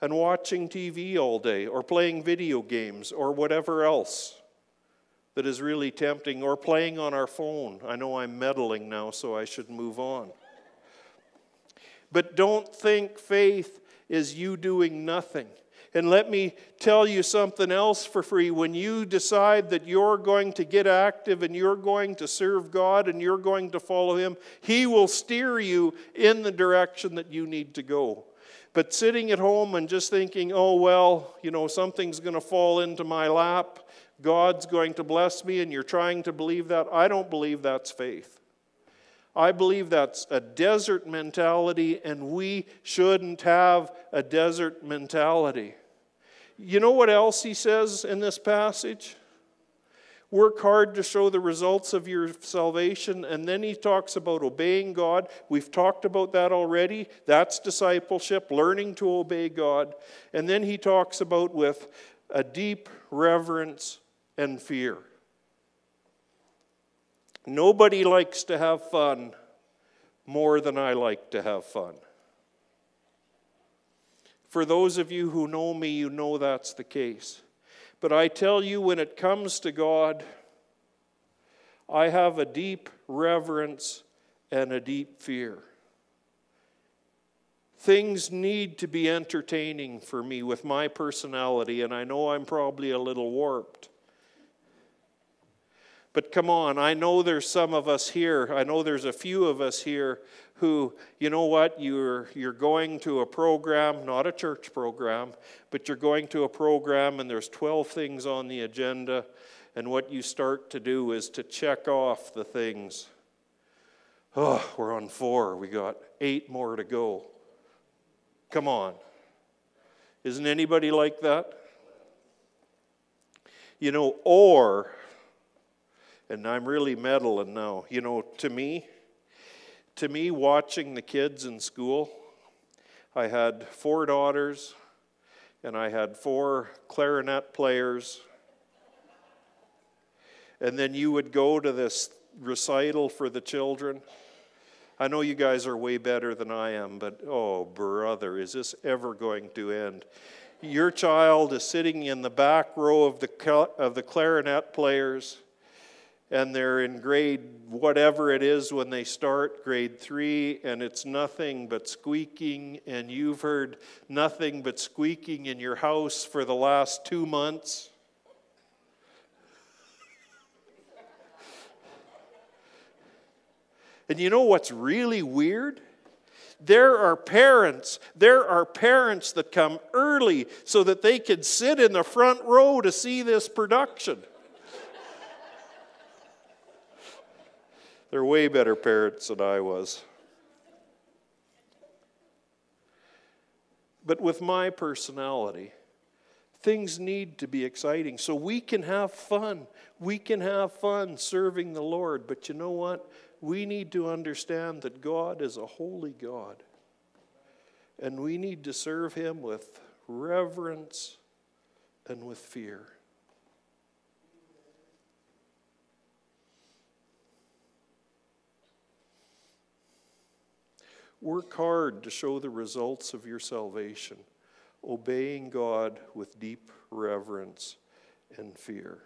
and watching T V all day, or playing video games, or whatever else that is really tempting, or playing on our phone. I know I'm meddling now, so I should move on. But don't think faith is you doing nothing. And let me tell you something else for free. When you decide that you're going to get active and you're going to serve God and you're going to follow Him, He will steer you in the direction that you need to go. But sitting at home and just thinking, oh, well, you know, something's going to fall into my lap, God's going to bless me, and you're trying to believe that, I don't believe that's faith. I believe that's a desert mentality, and we shouldn't have a desert mentality. You know what else he says in this passage? Work hard to show the results of your salvation. And then he talks about obeying God. We've talked about that already. That's discipleship, learning to obey God. And then he talks about with a deep reverence and fear. Nobody likes to have fun more than I like to have fun. For those of you who know me, you know that's the case. But I tell you, when it comes to God, I have a deep reverence and a deep fear. Things need to be entertaining for me with my personality, and I know I'm probably a little warped. But come on, I know there's some of us here, I know there's a few of us here who, you know what, you're, you're going to a program, not a church program, but you're going to a program and there's twelve things on the agenda, and what you start to do is to check off the things. Oh, we're on four, we got eight more to go. Come on. Isn't anybody like that? You know, or... and I'm really meddling now. You know, to me, to me, watching the kids in school, I had four daughters, and I had four clarinet players. And then you would go to this recital for the children. I know you guys are way better than I am, but oh, brother, is this ever going to end? Your child is sitting in the back row of the of the clarinet players, and they're in grade whatever it is when they start, grade three, and it's nothing but squeaking, and you've heard nothing but squeaking in your house for the last two months. And you know what's really weird? There are parents, there are parents that come early so that they could sit in the front row to see this production. They're way better parents than I was. But with my personality, things need to be exciting. So we can have fun. We can have fun serving the Lord. But you know what? We need to understand that God is a holy God. And we need to serve Him with reverence and with fear. Work hard to show the results of your salvation, obeying God with deep reverence and fear.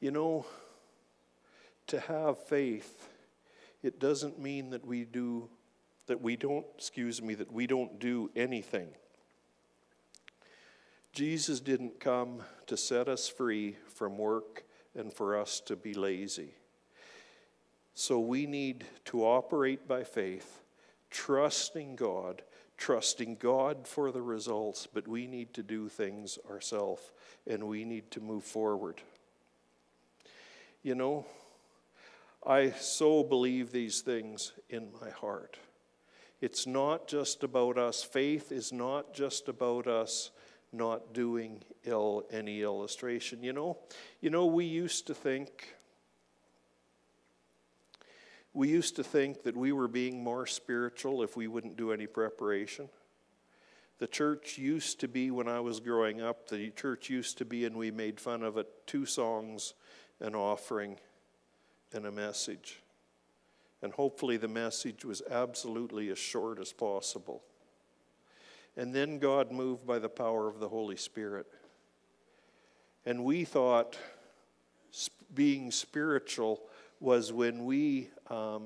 You know, to have faith, it doesn't mean that we do, that we don't, excuse me, that we don't do anything. Jesus didn't come to set us free from work and for us to be lazy. So we need to operate by faith, trusting God, trusting God for the results, but we need to do things ourselves, and we need to move forward. You know, I so believe these things in my heart. It's not just about us. Faith is not just about us not doing ill any illustration. You know, you know, we used to think... We used to think that we were being more spiritual if we wouldn't do any preparation. The church used to be, when I was growing up, the church used to be, and we made fun of it, two songs, an offering, and a message. And hopefully the message was absolutely as short as possible. And then God moved by the power of the Holy Spirit. And we thought being spiritual was when we um,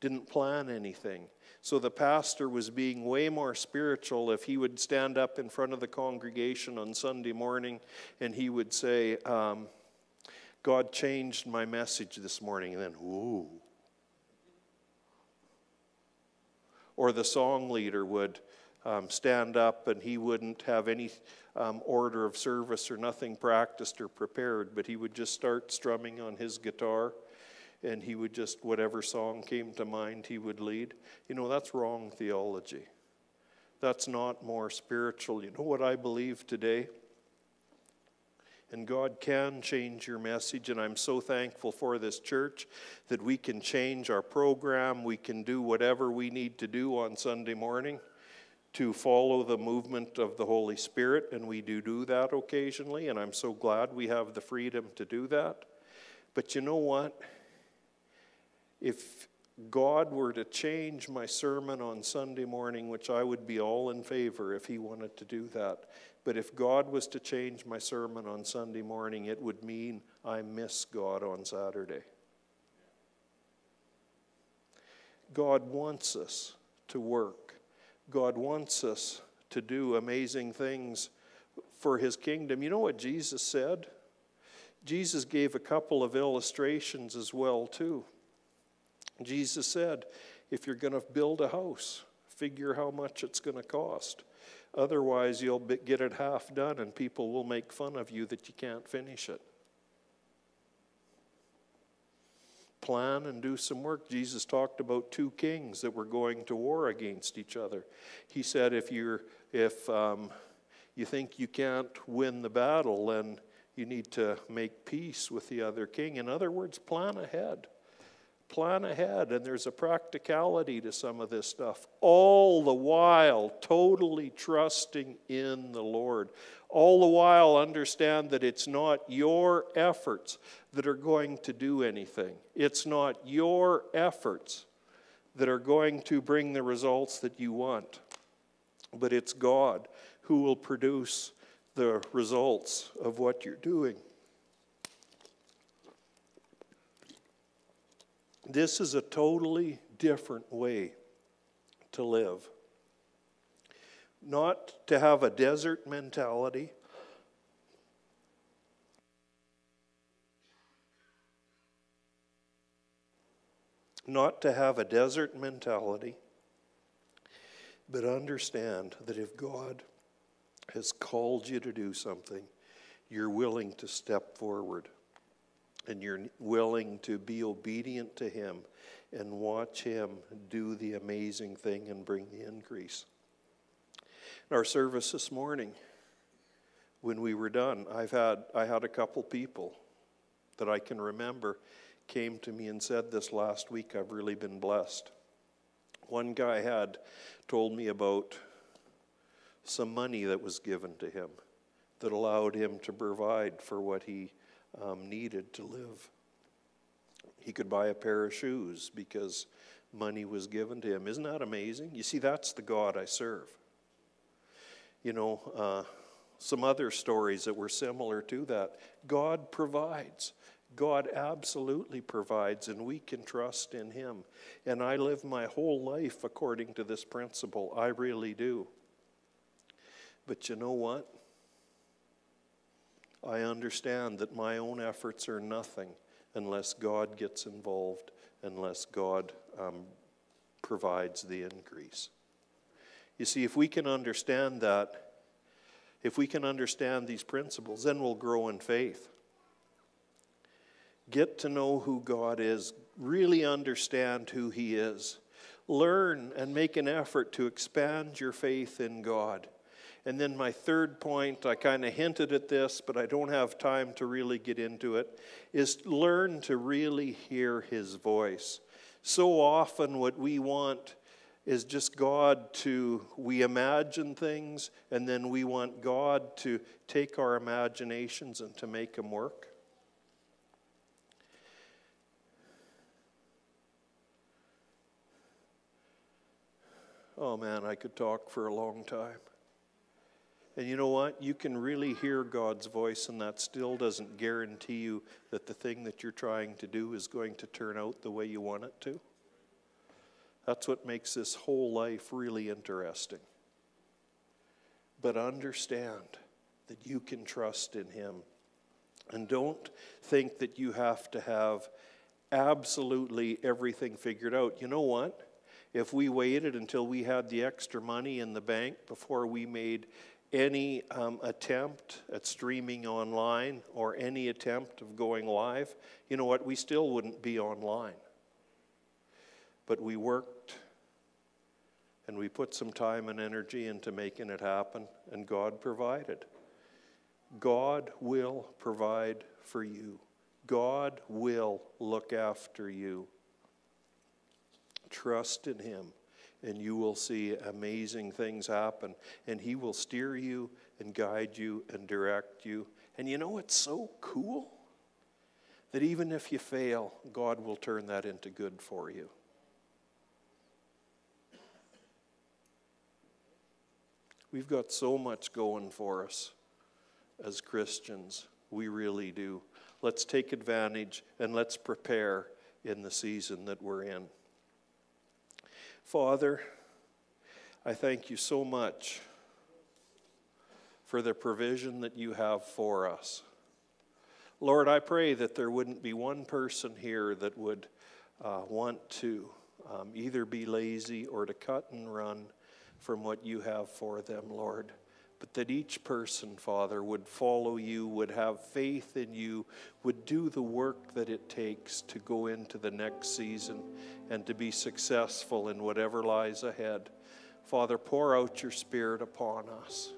didn't plan anything. So the pastor was being way more spiritual if he would stand up in front of the congregation on Sunday morning and he would say, um, God changed my message this morning. And then, ooh. Or the song leader would um, stand up and he wouldn't have any um, order of service or nothing practiced or prepared, but he would just start strumming on his guitar. And he would just, whatever song came to mind, he would lead. You know, that's wrong theology. That's not more spiritual. You know what I believe today? And God can change your message, and I'm so thankful for this church that we can change our program. We can do whatever we need to do on Sunday morning to follow the movement of the Holy Spirit, and we do do that occasionally, and I'm so glad we have the freedom to do that. But you know what? If God were to change my sermon on Sunday morning, which I would be all in favor if he wanted to do that, but if God was to change my sermon on Sunday morning, it would mean I miss God on Saturday. God wants us to work. God wants us to do amazing things for his kingdom. You know what Jesus said? Jesus gave a couple of illustrations as well, too. Jesus said, if you're going to build a house, figure how much it's going to cost. Otherwise, you'll get it half done and people will make fun of you that you can't finish it. Plan and do some work. Jesus talked about two kings that were going to war against each other. He said, if you're, if um, you think you can't win the battle, then you need to make peace with the other king. In other words, plan ahead. Plan ahead, and there's a practicality to some of this stuff. All the while, totally trusting in the Lord. All the while, understand that it's not your efforts that are going to do anything. It's not your efforts that are going to bring the results that you want. But it's God who will produce the results of what you're doing. This is a totally different way to live. Not to have a desert mentality. Not to have a desert mentality, but understand that if God has called you to do something, you're willing to step forward. And you're willing to be obedient to him and watch him do the amazing thing and bring the increase. In our service this morning, when we were done, I've had, I had a couple people that I can remember came to me and said, this last week I've really been blessed. One guy had told me about some money that was given to him that allowed him to provide for what he Um, needed to live. He could buy a pair of shoes because money was given to him. Isn't that amazing? You see, that's the God I serve. You know, uh, some other stories that were similar to that. God provides. God absolutely provides, and we can trust in him. And I live my whole life according to this principle. I really do. But you know what? I understand that my own efforts are nothing unless God gets involved, unless God um, provides the increase. You see, if we can understand that, if we can understand these principles, then we'll grow in faith. Get to know who God is. Really understand who he is. Learn and make an effort to expand your faith in God. And then my third point, I kind of hinted at this, but I don't have time to really get into it, is learn to really hear his voice. So often what we want is just God to, we imagine things, and then we want God to take our imaginations and to make them work. Oh man, I could talk for a long time. And you know what? You can really hear God's voice, and that still doesn't guarantee you that the thing that you're trying to do is going to turn out the way you want it to. That's what makes this whole life really interesting. But understand that you can trust in Him. And don't think that you have to have absolutely everything figured out. You know what? If we waited until we had the extra money in the bank before we made any um, attempt at streaming online or any attempt of going live, you know what? We still wouldn't be online. But we worked and we put some time and energy into making it happen, and God provided. God will provide for you. God will look after you. Trust in Him, and you will see amazing things happen. And He will steer you and guide you and direct you. And you know what's so cool? That even if you fail, God will turn that into good for you. We've got so much going for us as Christians. We really do. Let's take advantage and let's prepare in the season that we're in. Father, I thank you so much for the provision that you have for us. Lord, I pray that there wouldn't be one person here that would uh, want to um, either be lazy or to cut and run from what you have for them, Lord. But that each person, Father, would follow you, would have faith in you, would do the work that it takes to go into the next season and to be successful in whatever lies ahead. Father, pour out your Spirit upon us.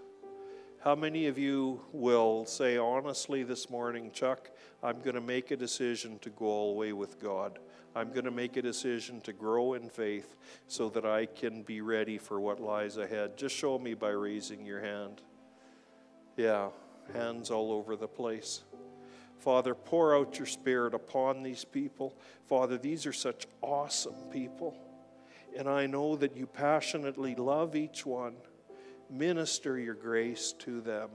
How many of you will say honestly this morning, Chuck, I'm going to make a decision to go all the way with God. I'm going to make a decision to grow in faith so that I can be ready for what lies ahead. Just show me by raising your hand. Yeah, hands all over the place. Father, pour out your Spirit upon these people. Father, these are such awesome people. And I know that you passionately love each one. Minister your grace to them.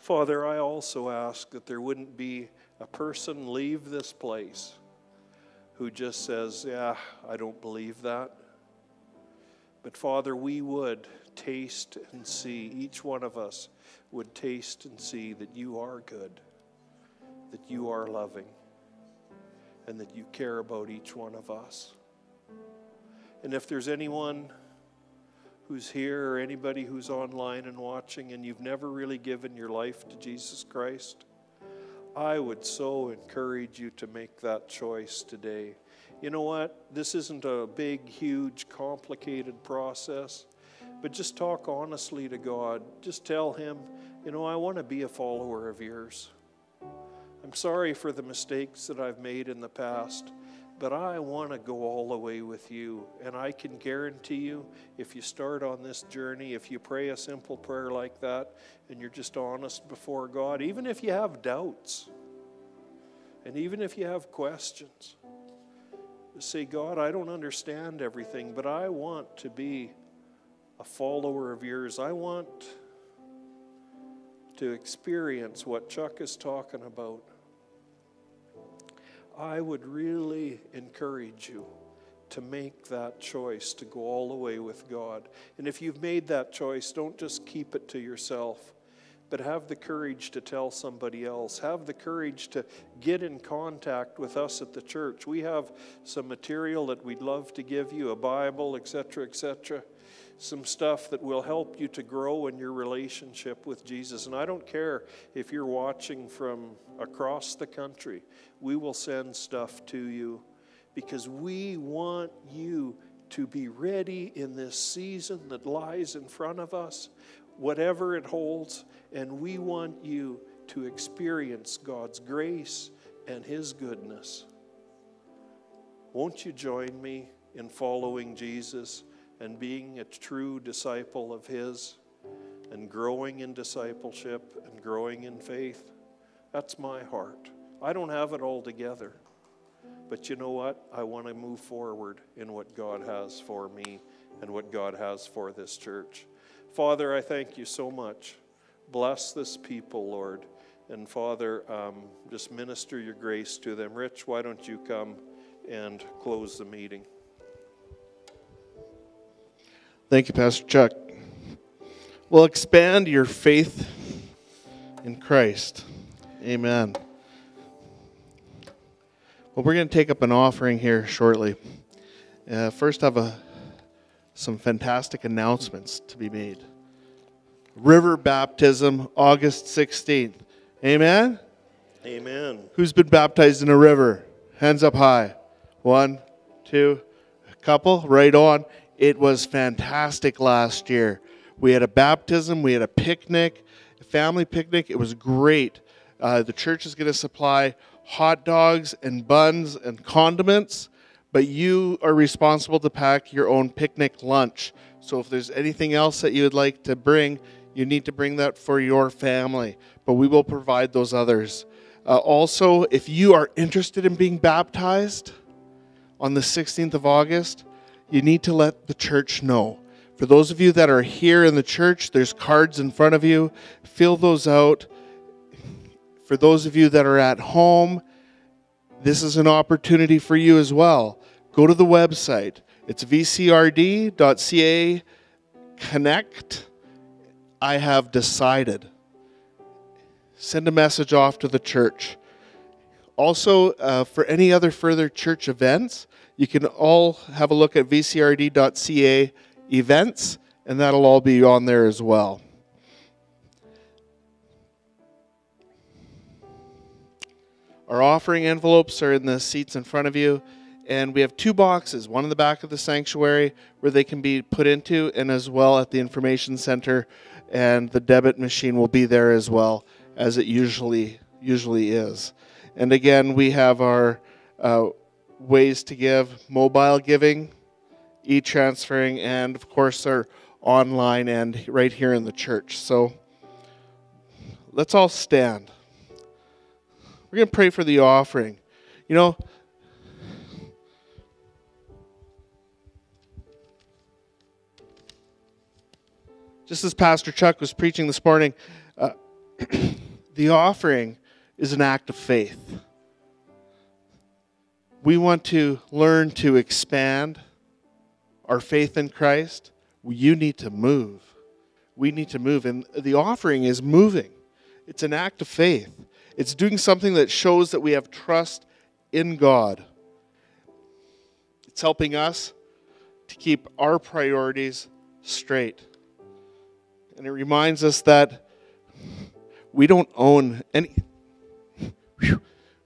Father, I also ask that there wouldn't be a person leave this place who just says, yeah, I don't believe that. But Father, we would taste and see, each one of us would taste and see that you are good, that you are loving, and that you care about each one of us. And if there's anyone who's here or anybody who's online and watching and you've never really given your life to Jesus Christ, I would so encourage you to make that choice today. You know what? This isn't a big, huge, complicated process, but just talk honestly to God. Just tell Him, you know, I want to be a follower of yours. I'm sorry for the mistakes that I've made in the past, but I want to go all the way with you. And I can guarantee you, if you start on this journey, if you pray a simple prayer like that, and you're just honest before God, even if you have doubts, and even if you have questions, say, God, I don't understand everything, but I want to be a follower of yours. I want to experience what Chuck is talking about. I would really encourage you to make that choice to go all the way with God. And if you've made that choice, don't just keep it to yourself, but have the courage to tell somebody else. Have the courage to get in contact with us at the church. We have some material that we'd love to give you, a Bible, et cetera, et cetera, some stuff that will help you to grow in your relationship with Jesus. And I don't care if you're watching from across the country. We will send stuff to you because we want you to be ready in this season that lies in front of us, whatever it holds, and we want you to experience God's grace and His goodness. Won't you join me in following Jesus and being a true disciple of His, and growing in discipleship and growing in faith? That's my heart. I don't have it all together. But you know what? I want to move forward in what God has for me and what God has for this church. Father, I thank you so much. Bless this people, Lord. And Father, um, just minister your grace to them. Rich, why don't you come and close the meeting? Thank you, Pastor Chuck. Well, expand your faith in Christ. Amen. Well, we're going to take up an offering here shortly. Uh, first, I have a, some fantastic announcements to be made. River baptism, August sixteenth. Amen? Amen. Who's been baptized in a river? Hands up high. One, two, a couple, right on. It was fantastic last year. We had a baptism. We had a picnic, a family picnic. It was great. Uh, the church is going to supply hot dogs and buns and condiments, but you are responsible to pack your own picnic lunch. So if there's anything else that you would like to bring, you need to bring that for your family, but we will provide those others. Uh, also, if you are interested in being baptized on the sixteenth of August, you need to let the church know. For those of you that are here in the church, there's cards in front of you. Fill those out. For those of you that are at home, this is an opportunity for you as well. Go to the website. It's v c r d dot c a. Connect. I have decided. Send a message off to the church. Also, uh, for any other further church events, you can all have a look at v c r d dot c a events, and that'll all be on there as well. Our offering envelopes are in the seats in front of you, and we have two boxes, one in the back of the sanctuary where they can be put into, and as well at the information center, and the debit machine will be there as well, as it usually usually is. And again, we have our uh, ways to give: mobile giving, e-transferring, and of course our online and right here in the church. So let's all stand. We're going to pray for the offering. You know, just as Pastor Chuck was preaching this morning, uh, the offering is an act of faith. We want to learn to expand our faith in Christ. You need to move. We need to move. And the offering is moving. It's an act of faith. It's doing something that shows that we have trust in God. It's helping us to keep our priorities straight. And it reminds us that we don't own any,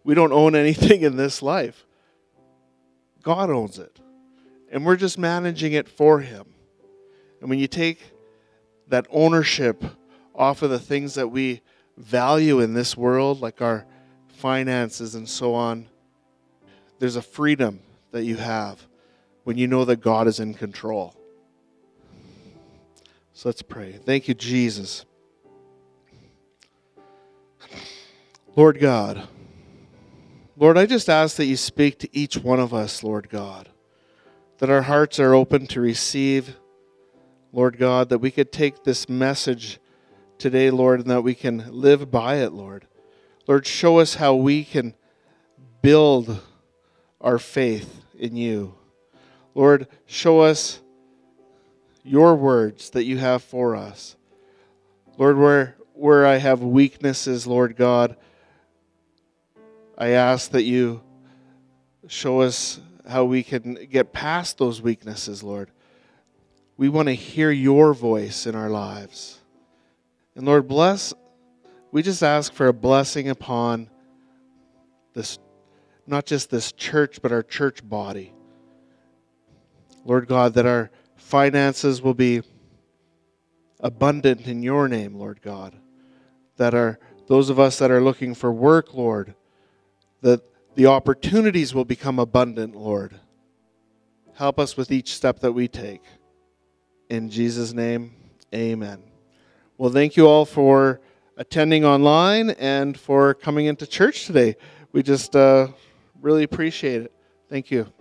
we don't own anything in this life. God owns it. And we're just managing it for Him. And when you take that ownership off of the things that we value in this world, like our finances and so on, there's a freedom that you have when you know that God is in control. So let's pray. Thank you, Jesus. Lord God, Lord, I just ask that you speak to each one of us, Lord God, that our hearts are open to receive, Lord God, that we could take this message today, Lord, and that we can live by it, Lord. Lord, show us how we can build our faith in you. Lord, show us your words that you have for us. Lord, where, where I have weaknesses, Lord God, I ask that you show us how we can get past those weaknesses, Lord. We want to hear your voice in our lives. And Lord, bless, we just ask for a blessing upon this, not just this church, but our church body. Lord God, that our finances will be abundant in your name, Lord God. That our, those of us that are looking for work, Lord, that the opportunities will become abundant, Lord. Help us with each step that we take. In Jesus' name, amen. Well, thank you all for attending online and for coming into church today. We just uh, really appreciate it. Thank you.